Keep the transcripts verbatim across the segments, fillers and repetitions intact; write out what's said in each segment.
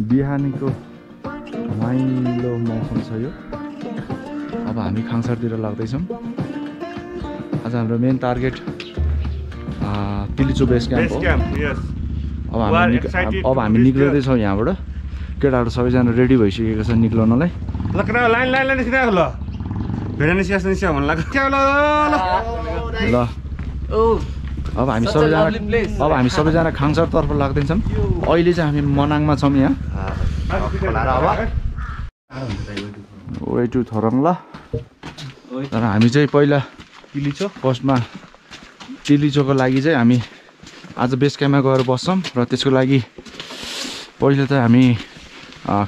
बिहानी को माइलो मौसम छ यो। अब हामी खाङसरतिर लाग्दै छौं। आज हाम्रो main target Tilicho base camp हो। अब हामी अब हामी निक्लिदै छौं यहाँबाट। केटाहरु सबैजना रेडी भइसकेको छ निक्लनलाई। ल केटा लाइन लाइन लाइन सिधा ल भेडा निस्या निस्या भन्न लाग्यो के ल ल ओ। अब हामी सबैजना अब हामी सबैजना खाङसर तर्फ लाग्दै छौं। अहिले चाहिँ हामी मनाङमा छौं यहाँ। Way to Thorong La. तर हामी चाहिँ पहिला टिलिचो फर्स्टमा टिलिचोको लागि चाहिँ हामी आज बेस क्याम्पमा गएर बस्छौँ र त्यसको लागि पहिला चाहिँ हामी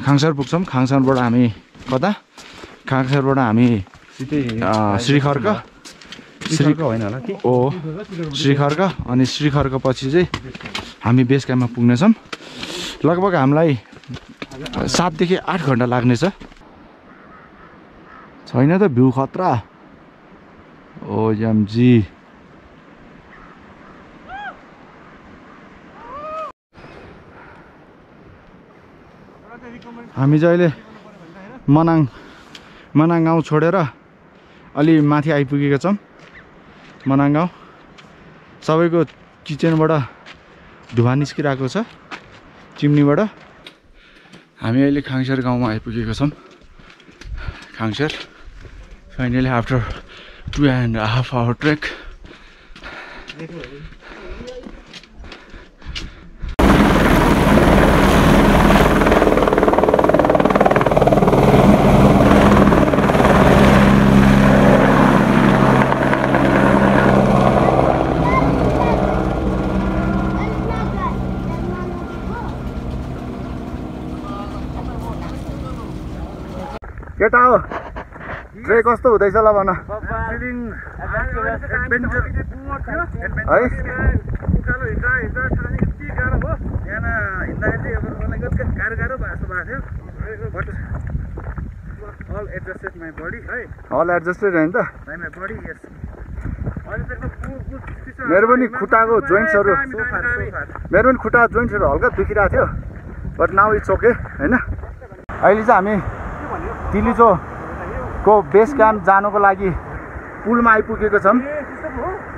खाङसर पुग्छौँ। खाङसरबाट हामी कता खाङसरबाट हामी श्रीखर्क श्रीखर्क होइन होला के हो श्रीखर्क अनि श्रीखर्क पछि चाहिँ हामी बेस क्याम्पमा पुग्नेछौँ। लगभग हामीलाई सातदेखि आठ घन्टा लाग्नेछ। छैन त भ्यू खतरा ओ यमजी। हामी चाहिँ अहिले मनाङ मनाङ गाउँ छोडेर अलि माथि आइपुगेका छौँ। मनाङ गाउँ सबैको किचनबाट धुवा निस्किरहेको छ चिम्नीबाट। हामी अहिले खाङसर गाउँमा आइपुगेको छौँ। Khangsar finally after two and half hour trek. केटा हो ट्रेक कस्तो हुँदैछ ल भन। अल एडजस्टेड होइन त मेरो पनि खुट्टाको जोइन्ट्सहरू मेरो पनि खुट्टा जोइन्ट्सहरू हल्का दुखिरहेको थियो बट नाउ इट्स ओके होइन। अहिले चाहिँ हामी टिलिचो को बेस क्याम्प जानको लागि पुलमा आइपुगेको छौँ।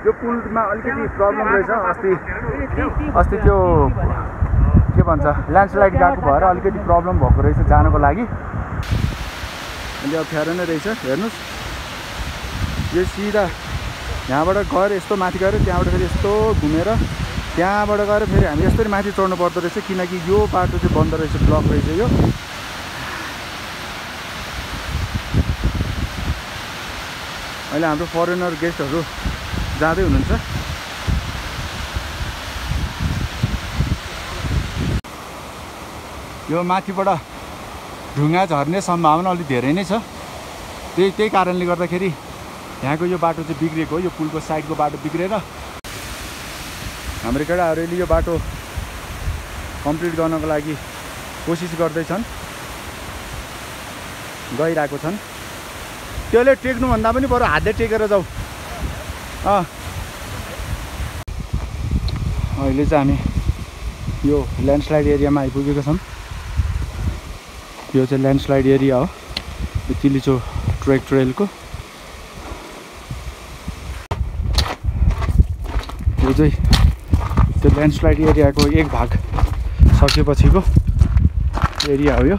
यो पुलमा अलिकति प्रब्लम रहेछ। अस्ति अस्ति त्यो के भन्छ ल्यान्डस्लाइड गएको भएर अलिकति प्रब्लम भएको रहेछ जानको लागि। अलि अप्ठ्यारो नै रहेछ। हेर्नुहोस् यो सिधा यहाँबाट गएर यस्तो माथि गएर त्यहाँबाट फेरि यस्तो घुमेर त्यहाँबाट गएर फेरि हामी यसरी माथि चढ्नु पर्दो रहेछ किनकि यो बाटो चाहिँ बन्द रहेछ ब्लक रहेछ यो। अहिले हाम्रो फरेनर गेस्टहरू जाँदै हुनुहुन्छ। यो माथिबाट ढुङ्गा झर्ने सम्भावना अलिक धेरै नै छ। त्यही त्यही कारणले गर्दाखेरि यहाँको यो बाटो चाहिँ बिग्रेको हो। यो पुलको साइडको बाटो बिग्रेर हाम्रो केटाहरूले यो बाटो कम्प्लिट गर्नको लागि कोसिस गर्दैछन् गइरहेको छन्। त्यसले टेक्नुभन्दा पनि बरु हातले टेकेर जाऊ। अँ अहिले चाहिँ हामी यो ल्यान्डस्लाइड एरियामा आइपुगेको छौँ। यो चाहिँ ल्यान्डस्लाइड एरिया हो यो टिलिचो ट्रेक ट्रेलको। यो चाहिँ त्यो ल्यान्डस्लाइड एरियाको एक भाग सकेपछिको एरिया हो यो।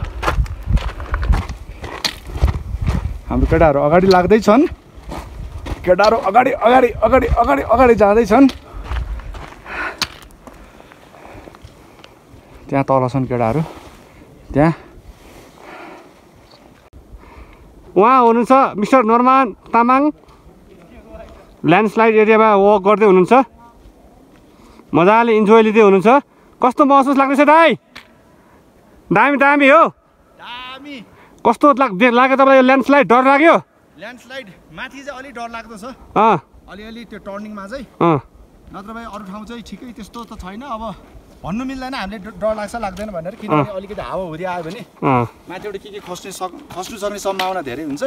हाम्रो केटाहरू अगाडि लाग्दैछन्। केटाहरू अगाडि अगाडि अगाडि अगाडि अगाडि जाँदैछन्। त्यहाँ तल छन् केटाहरू त्यहाँ। उहाँ हुनुहुन्छ मिस्टर नोर्मन तामाङ। ल्यान्डस्लाइड एरियामा वक गर्दै हुनुहुन्छ मजाले इन्जोय लिँदै हुनुहुन्छ। कस्तो महसुस लाग्दैछ दाइ? दामी दामी हो दामी। कस्तो लाग्यो लाग्यो तपाईँलाई यो ल्यान्डस्लाइड? डर लाग्यो? ल्यान्डस्लाइड माथि चाहिँ अलि डर लाग्दो छ अलिअलि त्यो टर्निङमा चाहिँ। नत्र भए अरू ठाउँ चाहिँ ठिकै त्यस्तो त छैन। अब भन्नु मिल्दैन हामीले डर लाग्छ लाग्दैन भनेर किनभने अलिकति हावा हुरी आयो भने माथिबाट के के खस्ने सक् खस्नु सक्ने सम्भावना धेरै हुन्छ।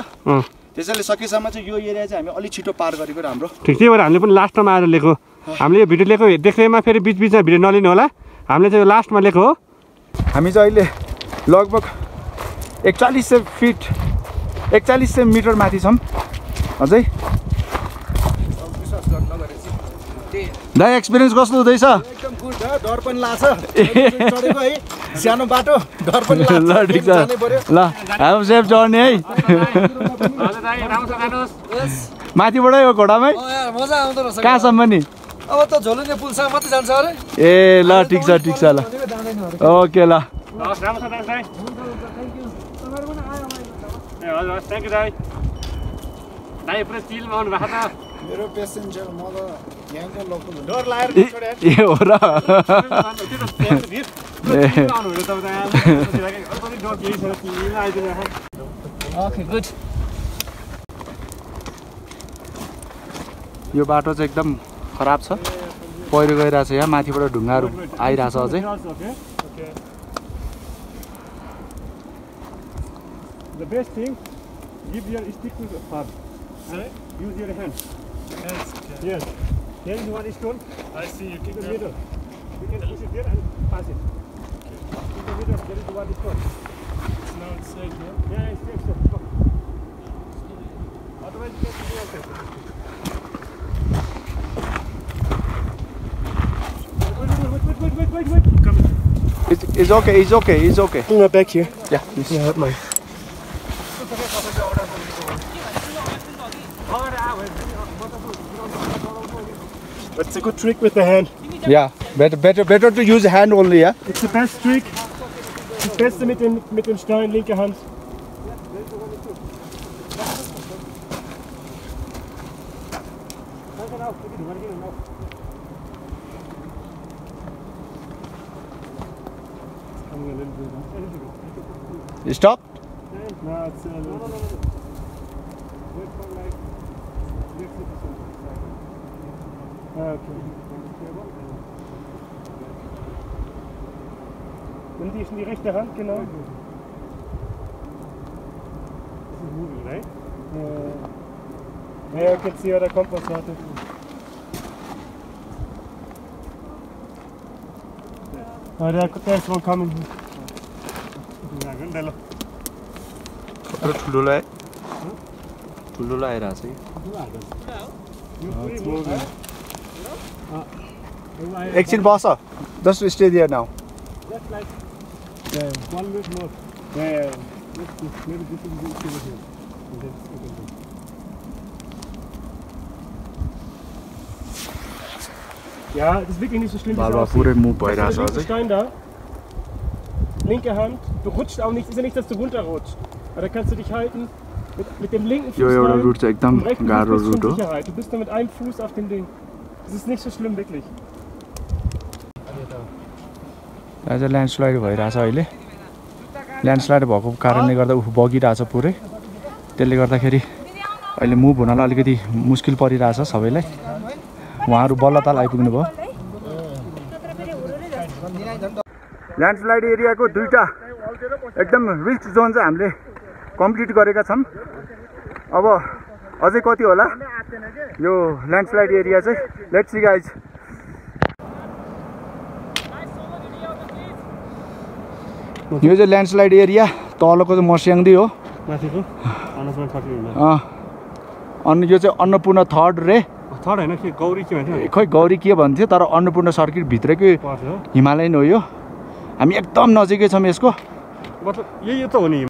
त्यसैले सकेसम्म चाहिँ यो एरिया चाहिँ हामी अलिक छिटो पार गरेको राम्रो। ठिक त्यही भएर हामीले पनि लास्टमा आएर लिएको। हामीले यो भिडियो लिएको देख्दैमा फेरि बिचबिचमा भिडियो नलिनु होला। हामीले चाहिँ यो लास्टमा लिएको हो। हामी चाहिँ अहिले लगभग एकचालीस सौ फिट एकचालीस सौ मिटर माथि छौं अझै। दाइ एक्सपिरियन्स कस्तो हुँदैछ? एकदम गुड हो, डर पनि लाग्छ चढेको है, सानो बाटो डर पनि लाग्छ। ल हाम्रो सेफ जर्नी है। माथिबाटै हो घोडामै मजा आउँदो रहेछ। कहाँसम्म नि? अब त झोलुङ्गे पुलसम्म मात्रै जान्छ अरे। ए ल ठीक छ ठीक छ ल ओके ल यो बाटो चाहिँ एकदम खराब छ, पहिरो गइरहेछ, यहाँ माथिबाट ढुङ्गाहरू आइरहेछ अझै। The best thing, give your stick to the farm. Sorry? Use your hand. Hands. Okay. Yes. There is one stone. I see. You keep in the middle. You can push it there and pass it. Okay. In the middle, there is one stone. It's now it's safe here. Yeah, yeah, it's safe. It's safe. Otherwise, you can do yourself. Wait, wait, wait, wait, wait, wait. Come in. It's, it's okay. It's okay. It's okay. I'm right back here. Yeah. Please. Yeah, help me. It's a good trick with the hand. Yeah, better, better, better to use hand only, yeah. It's the best trick. Das Beste mit dem mit dem Stein linke Hand. You stop? No, it's a little bit. Wait for like sixty percent. Okay. Und die ist in die rechte Hand, genau. Das ist ein Hudel, right? Ja. Ja, okay, jetzt hier, da kommt was, warte. Ah, der ist wohl coming. Ja, gut, der läuft. Kotro Tululai? Tululai Rasi. Tululai. Tululai. Exit bossa. Just to stay there now. Just like yeah. One minute more. Yeah. Let's do. Maybe this will be over here. And then we can do. Ja, das ist wirklich nicht so schlimm. War pure Move bei Rasa. Also Stein da. Linke Hand. Du rutscht auch nicht. Ist ja nicht, dass du runterrutscht. Aber da kannst du dich halten mit, mit dem linken Fuß. Jo, jo, da rutscht echt dann gar nicht. Du bist da mit einem Fuß auf dem Ding. Es ist nicht so schlimm, wirklich. आज landslide भइराछ अहिले। Landslide भएको कारणले गर्दा उफ बगिराछ पुरै। त्यसले गर्दाखेरि अहिले मुभ हुनलाई अलिकति मुस्किल परिराछ सबैलाई। उहाँहरू बल्लताल आइपुग्नु भयो। ल्यान्डस्लाइड एरियाको दुईटा एकदम रिस्क जोन चाहिँ हामीले कम्प्लिट गरेका छौं। अब अझै कति होला यो ल्यान्डस्लाइड एरिया चाहिँ? Let's see guys. यो चाहिँ ल्यान्डस्लाइड एरिया, तलको चाहिँ मर्स्याङ्दी हो, माथिको अन्नपूर्ण फर्किङ हो। अनि यो चाहिँ अन्नपूर्ण थर्ड रे थर्ड हैन के गौरी के भन्छ? खै गौरी के भन्थ्यो, तर अन्नपूर्ण सर्किट भित्रकै हिमालयन हो यो। हामी एकदम नजिकै छौँ यसको, मतलब यही यो त हो नि। ल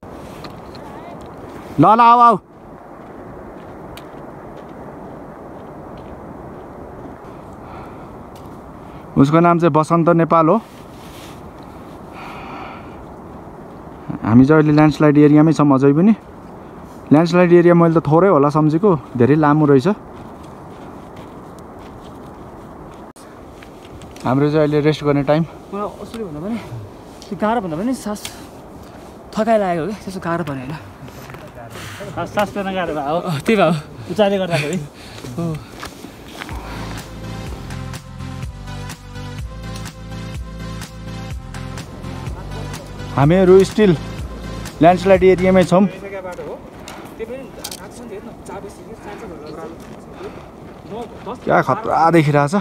ल आऊ आऊ। उसको नाम चाहिँ बसन्त नेपाल हो। हामी चाहिँ अहिले ल्यान्डस्लाइड एरियामै छौँ अझै पनि। ल्यान्डस्लाइड एरिया मैले त थोरै होला सम्झेको, धेरै लामो रहेछ। हाम्रो चाहिँ अहिले रेस्ट गर्ने टाइम। मलाई असुली भन्दा पनि त्यो गाह्रो भन्दा पनि सास थकाइ लागेको हो कि, त्यसो गाह्रो भने होइन, सास फेर्न गाह्रो भयो, त्यही भयो उचाले गर्दाखेरि। हामीहरू स्टिल ल्यान्डस्लाइड एरियामै छौँ। क्या खतरा देखिरहेछ,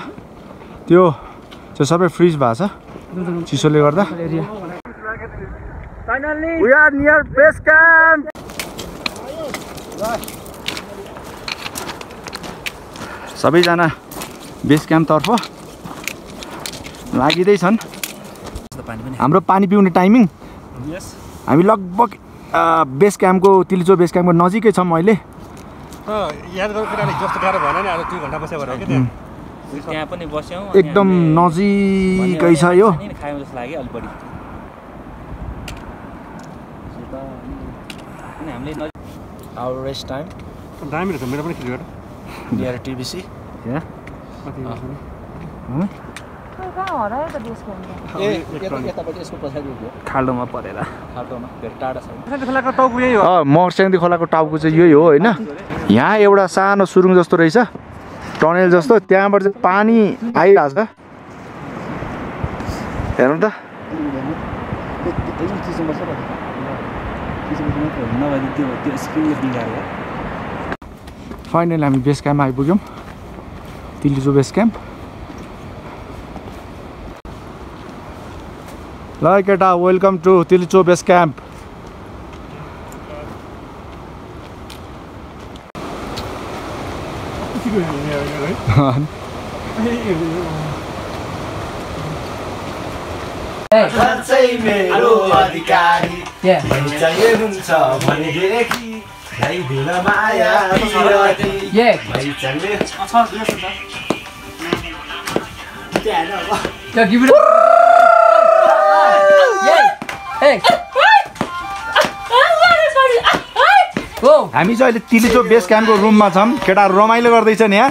त्यो त्यो सबै फ्रिज भएको छ चिसोले गर्दा। Finally, we are near base camp. सबैजना बेस क्याम्प तर्फ लागिदै छन्। हाम्रो पानी पिउने टाइमिङ हामी लगभग बेस क्याम्पको तिलिचो बेस क्याम्पको नजिकै छौँ अहिले। एकदम नजिकै छ यो। Our race time. We are at T B C. Yeah. खाल्डोमा परेर मर्स्याङ्दी खोलाको टाउको चाहिँ यही हो होइन। यहाँ एउटा सानो सुरुङ जस्तो रहेछ, टनेल जस्तो, त्यहाँबाट चाहिँ पानी आइरहेछ। हेर्नु त फाइनली हामी बेस क्याम्प आइपुग्यौँ, तिलिचो बेस क्याम्प। ल केटा, welcome to Tilicho base camp. हामी चाहिँ अहिले तिलिचो बेस क्याम्पको रुममा छौँ। केटाहरू रमाइलो गर्दैछन् यहाँ। अनि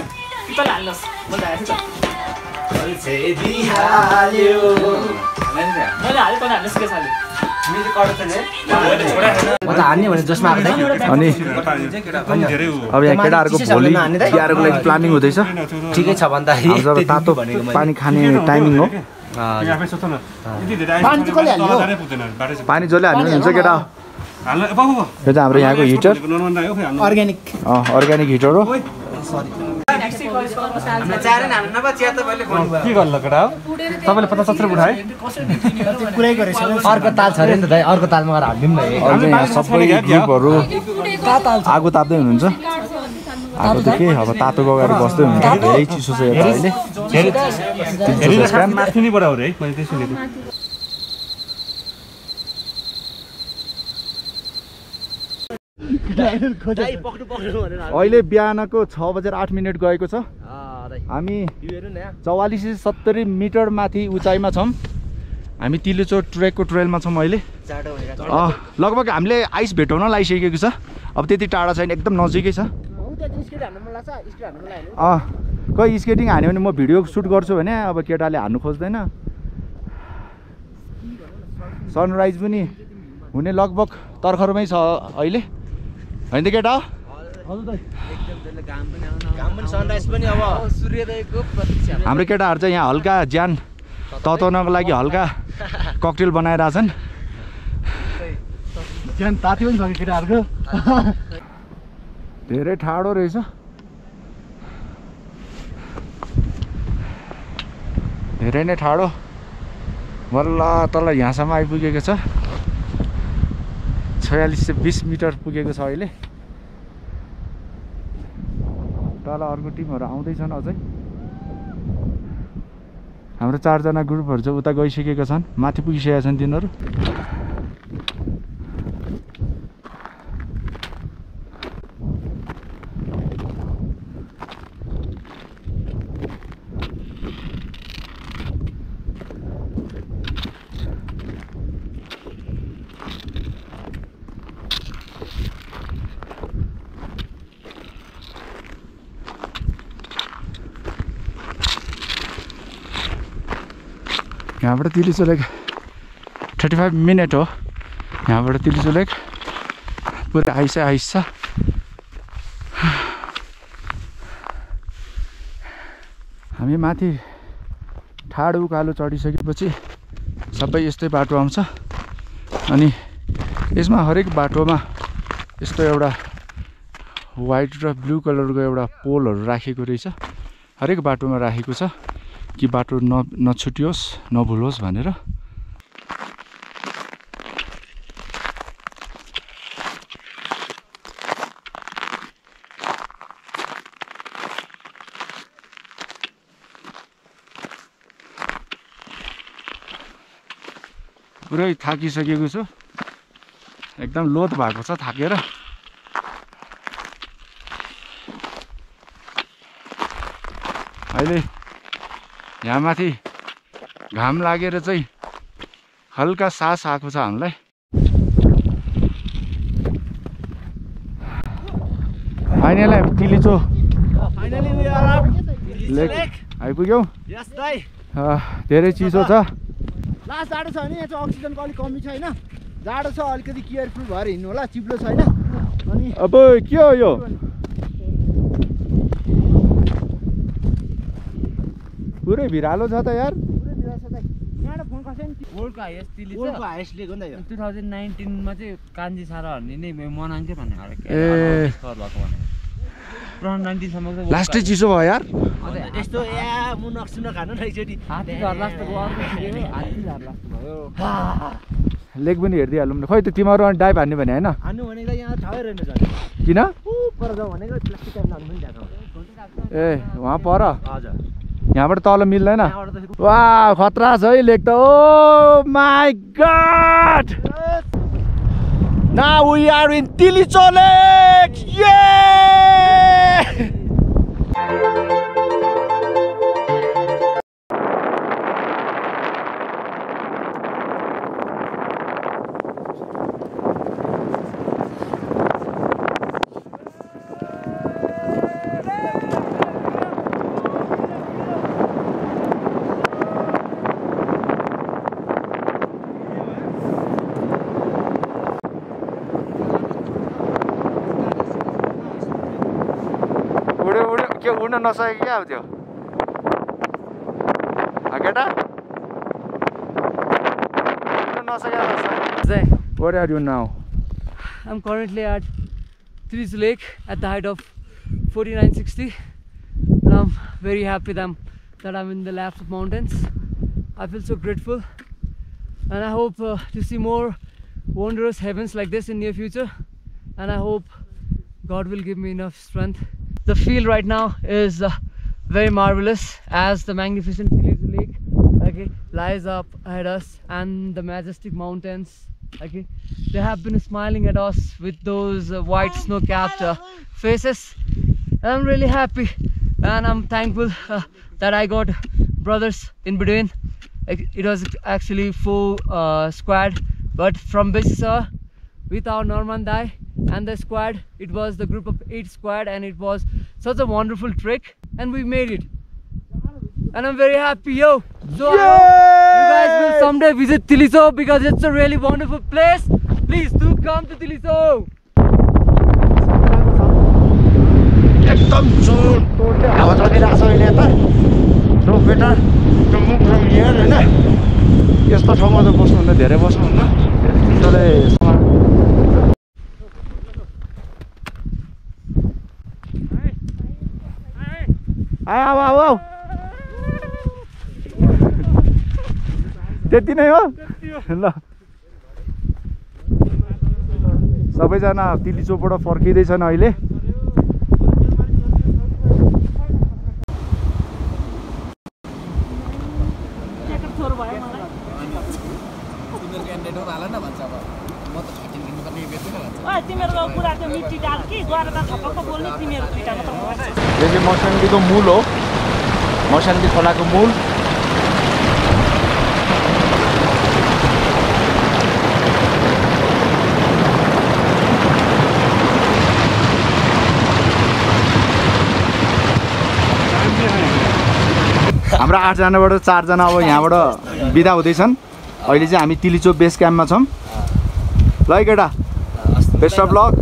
अब यहाँ केटाहरूको भोलि बिहारको लागि प्लानिङ हुँदैछ। ठिकै छ भन्दाखेरि तातो पानी खाने टाइमिङ हो। पानी जसले हाल्नु हुन्छ केटा, यो त हाम्रो यहाँको हिटर, अर्ग्यानिक अर्ग्यानिक हिटर हो। आगो ताप्दै हुनुहुन्छ, आगो त के अब तातो अगाडि बस्दै हुनुहुन्छ, धेरै चिसो छ अहिले। अहिले बिहानको छ बजेर आठ मिनट गएको छ। हामी चौवालिस सय सत्तरी मिटर माथि उचाइमा छौँ। हामी तिलिचो ट्रेकको ट्रेलमा छौँ अहिले। लगभग हामीले आइस भेटाउन लागिसकेको छ। अब त्यति टाढा छैन, एकदम नजिकै छ। कोही स्केटिङ हान्यो भने म भिडियो सुट गर्छु भने अब केटाले हान्नु खोज्दैन। सनराइज पनि हुने लगभग तर्खरमै छ अहिले, होइन केटा? हाम्रो केटाहरू चाहिँ यहाँ हल्का ज्यान तताउनको लागि हल्का ककटेल बनाइरहेछन्। ज्यान तात्यो नि सके केटाहरूको। धेरै ठाडो रहेछ, धेरै नै ठाडो। बल्ल तल यहाँसम्म आइपुगेको छ। छयालिस सय बिस मिटर पुगेको छ अहिले। तल अर्को टिमहरू आउँदैछन् अझै। हाम्रो चारजना ग्रुपहरू चाहिँ उता गइसकेका छन्, माथि पुगिसकेका छन् तिनीहरू। यहाँबाट Tilicho lake thirty five minute हो। यहाँबाट तिलिचो लेक पुरै आइस आइस छ। हामी माथि ठाडो उकालो चढिसकेपछि सबै यस्तै बाटो आउँछ। अनि यसमा हरेक बाटोमा यस्तो एउटा वाइट र ब्लू कलरको एउटा पोलहरू राखेको रहेछ, हरेक बाटोमा राखेको छ कि बाटो न नछुटियोस् नभुलोस् भनेर। पुरै थाकिसकेको छु, एकदम लोत भएको छ थाकेर। अहिले यहाँ माथि घाम लागेर चाहिँ हल्का सास आएको छ हामीलाई। फाइनली तिलिचो लेक आइपुग्यौ। धेरै चिसो छ, लास्ट जाडो छ भने यहाँ चाहिँ अक्सिजनको अलिक कमी छ होइन, जाडो छ, अलिकति केयरफुल भएर हिँड्नु होला, चिप्लो छैन। अनि अब के हो यो पुरै भिरालो छ त यार, पुरै भिरालो छ त। यहाँबाट फोन कसै नि वर्ल्डको हाइएस्ट तिलिचो, वर्ल्डको हाइएस्ट लेक हो नि त यो। दुई हजार उन्नाइस मा चाहिँ कान्जी सारा हर्ने नै मनाङ के भन्ने खाले के सर भएको भने दुई हजार उन्नाइस सम्म चाहिँ लास्टै चिसो भयो यार। यस्तो या मुनक सुन खानु न एकचोटी, हात झर लास्ट भयो, हात झर लास्ट भयो। लेक पनि हेर्दै हालौँ न। खै त तिमीहरु अनि डाइभ हान्ने भने हैन, हान्नु भनेको यहाँ छाय रहेन छ किन पर जाऊ भनेको, प्लास्टिक टाइम लाग्नु नि ढाका ए वहाँ पर। हजुर यहाँबाट तल मिल्दैन। वा खतरा छ है लेक त। Oh my God, now we are in Tilicho lake. ये उड्न नसकेको क्या अब त्यो केटा नसके। Where are you now? I'm currently at Tilicho Lake at the height of forty-nine sixty, and I'm very happy that I'm, that I'm in the lap of mountains. I feel so grateful, and I hope uh, to see more wondrous heavens like this in near future, and I hope God will give me enough strength. The field right now is uh, very marvelous as the magnificent Tilicho Lake okay, lies up ahead us, and the majestic mountains. Okay, they have been smiling at us with those uh, white snow-capped uh, faces. And I'm really happy, and I'm thankful uh, that I got brothers in between. It was actually full uh, squad, but from Bisisa with our Norman Dai and the squad, it was the group of eight squad, and it was such a wonderful trek, and we made it, and I'm very happy, yo. So I hope you guys will someday visit Tilicho because it's a really wonderful place. Please do come to Tilicho. Ekdam zor awas गरिरहेको छ अहिले त, so better to move from here हैन, यस्तो ठाउँमा त बस्नु हुन्न, धेरै बस्नु हुन्न। त्यसले आऊ आऊ आऊ त्यति नै हो ल। सबैजना तिलिचोबाट फर्किँदैछन् अहिले। यो चाहिँ मर्सन्दीको मूल हो, मर्सन्दी खोलाको मूल। हाम्रो आठजनाबाट चारजना अब यहाँबाट बिदा हुँदैछन्। अहिले चाहिँ हामी तिलिचो बेस क्याम्पमा छौँ। ल है केटा, best of luck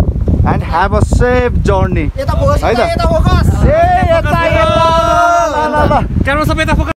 and have a safe journey. Eta focus, eta focus, eta focus, la la la. Camera sabai eta focus.